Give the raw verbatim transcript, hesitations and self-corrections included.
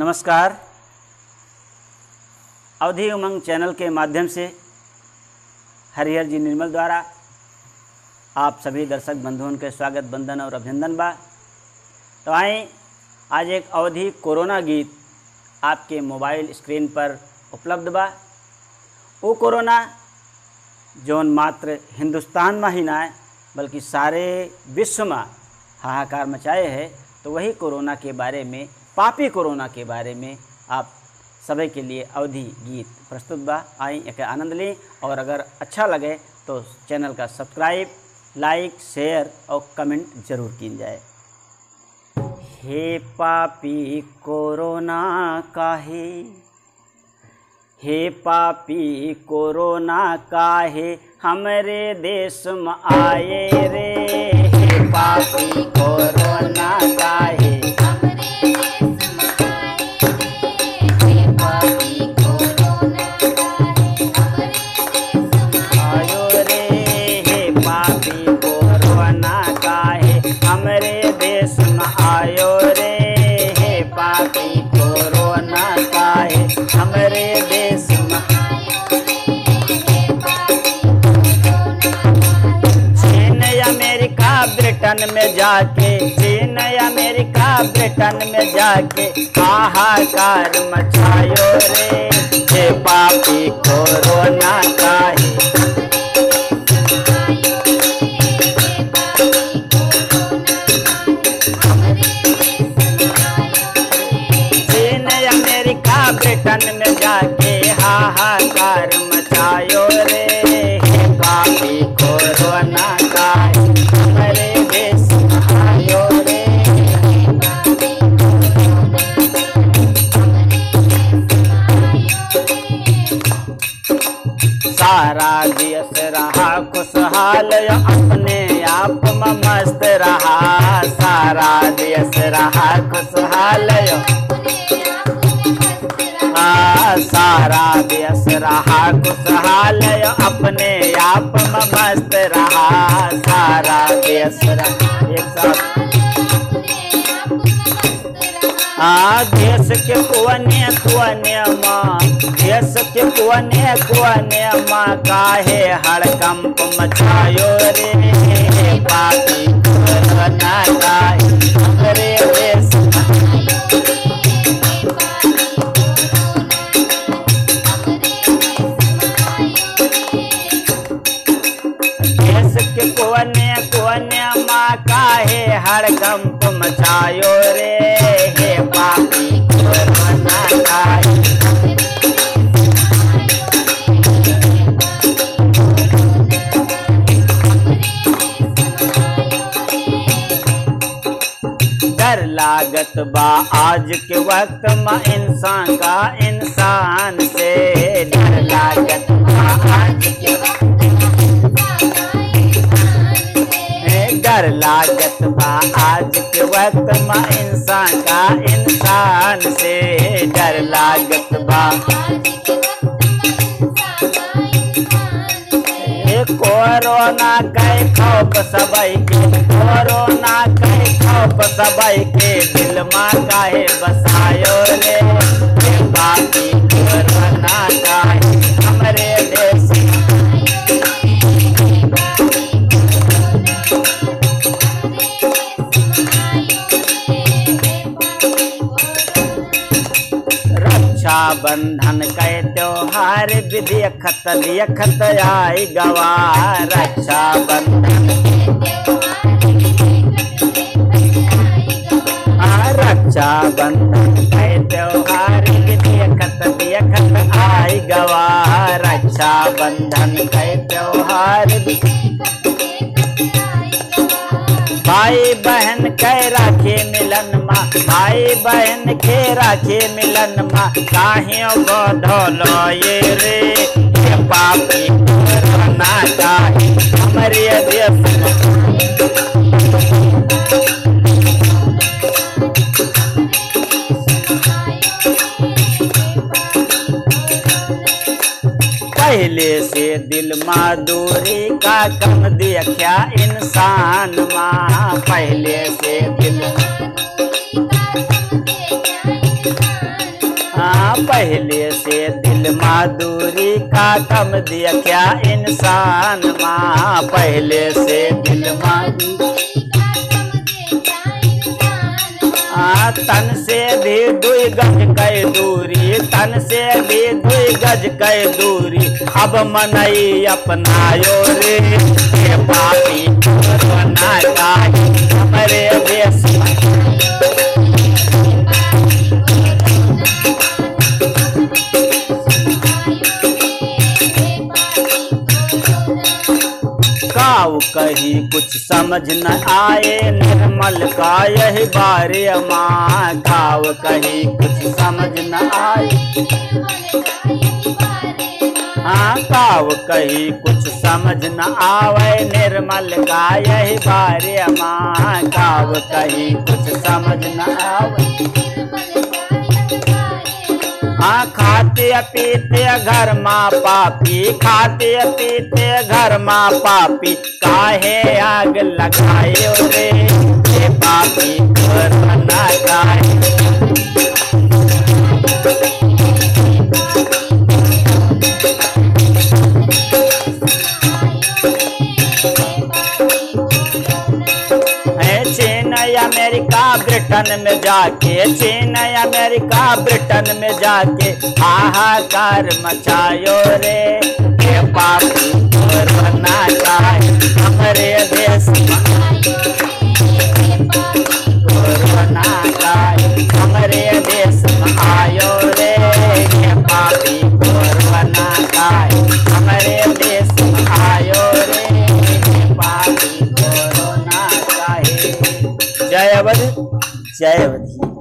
नमस्कार। अवधी उमंग चैनल के माध्यम से हरिहर जी निर्मल द्वारा आप सभी दर्शक बंधुओं के स्वागत बंधन और अभिनंदन बा। तो आए आज एक अवधी कोरोना गीत आपके मोबाइल स्क्रीन पर उपलब्ध बा। वो कोरोना जोन मात्र हिंदुस्तान में ही ना बल्कि सारे विश्व में हाहाकार मचाए है, तो वही कोरोना के बारे में, पापी कोरोना के बारे में आप सभी के लिए अवधी गीत प्रस्तुत बा। आई एक आनंद लें और अगर अच्छा लगे तो चैनल का सब्सक्राइब, लाइक, शेयर और कमेंट जरूर किया जाए। हे पापी कोरोना काहे, हे पापी कोरोना काहे हमरे देश में आए रे। हे पापी कोरोना काहे हमरे देश में। चीन अमेरिका ब्रिटेन में जाके, चीन अमेरिका ब्रिटेन में जाके हाहाकार मचायो रे। हे पापी कोरोना काहे, ब्रिटेन में जाके हाहाकार मचायो रे। हे पापी कोरोना काहे हमरे देश में आयो रे। सारा देश रहा खुशहाल अपने आप में मस्त रहा, सारा देश रहा खुशहाल, सारा देश रहा खुशहाल अपने आप में मस्त रहा, सारा देश रहा एक साथ। देश के कोने कोने माँ, देश के कोने कोने माँ काहे हड़कंप मचायो रे। हे पापी कोरोना काहे देश काहे हड़कंप मचायो रे। हे पापी कोरोना काहे, डर लागत बा आज के वक्त में इंसान का इंसान से, डर लागत बा आज के वक्त, डर लागत बा आज के वक्त में इंसान का इंसान से, डर लागत बा। कोरोना के खौफ सबाई के, कोरोना के खौफ सबाई के दिल में काहे बसायो रे। हे पापी कोरोना काहे हमरे देश में, रक्षाबंधन के त्योहार भी देखत देखत आई गवार, रक्षाबंधन रक्षाबंधन के त्योहार भी देखत देखत आई गवार, रक्षाबंधन के त्योहार भी भाई बहन के राखी मिलन मा, भाई बहन के राखी मिलन मा काहे बंधलो ये रे। हे पापी कोरोना काहे हमरे देश में, पहले से दिल में दूरी का कम देखा इंसान माँ, पहले से दिल यहाँ पहले से दिल माधुरी का थम दिया क्या इंसान माँ, पहले से दिल माधुरी का थम दिया क्या इंसान माँ। तन से भी दुई गज कई दूरी, तन से भी दुई गज कई दूरी, अब मनई अपनायो रे ये पापी बनाता हमारे देश। कहीं कुछ समझ न आए निर्मल का यही बारे माँ, गाँव कहीं कुछ समझ न आए हाँ, गाँव कहीं कुछ समझ न आवे निर्मल का यही बारे माँ, गाँव कहीं कुछ समझ न आवे हाँ। खाते पीते घर माँ पापी, खाते पीते घर माँ पापी, काहे आग लगाए रे ये पापी घर बना जाए। अमेरिका ब्रिटेन में जाके, चीन अमेरिका ब्रिटेन में जाके हाहाकार मचायो रे ये पापी घर बनाता हमारे देश में, घर बनाता हमारे देश में आयो रे ये पापी घर बनाता हमारे देश में आयो रे ये पापी। जय अवधी, जय अवधी।